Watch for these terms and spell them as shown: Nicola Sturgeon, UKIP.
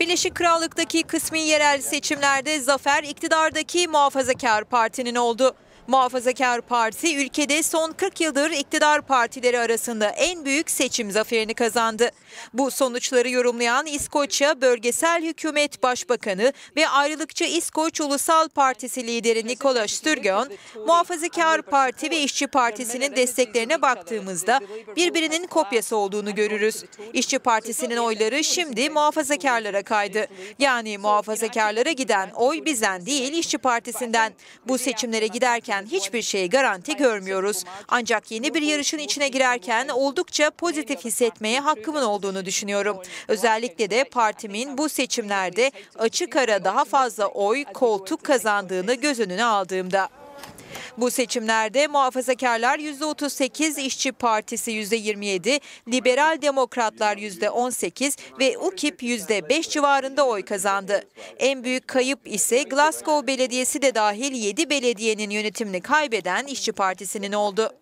Birleşik Krallık'taki kısmi yerel seçimlerde zafer iktidardaki Muhafazakar Parti'nin oldu. Muhafazakar Parti ülkede son 40 yıldır iktidar partileri arasında en büyük seçim zaferini kazandı. Bu sonuçları yorumlayan İskoçya Bölgesel Hükümet Başbakanı ve ayrılıkçı İskoç Ulusal Partisi lideri Nicola Sturgeon, Muhafazakar Parti ve İşçi Partisi'nin desteklerine baktığımızda birbirinin kopyası olduğunu görürüz. İşçi Partisi'nin oyları şimdi muhafazakarlara kaydı. Yani muhafazakarlara giden oy bizden değil, İşçi Partisi'nden. Bu seçimlere giderken hiçbir şey garanti görmüyoruz. Ancak yeni bir yarışın içine girerken oldukça pozitif hissetmeye hakkımın olduğunu düşünüyorum. Özellikle de partimin bu seçimlerde açık ara daha fazla oy, koltuk kazandığını göz önüne aldığımda. Bu seçimlerde muhafazakarlar %38, İşçi Partisi %27, Liberal Demokratlar %18 ve UKIP %5 civarında oy kazandı. En büyük kayıp ise Glasgow Belediyesi de dahil 7 belediyenin yönetimini kaybeden İşçi Partisi'nin oldu.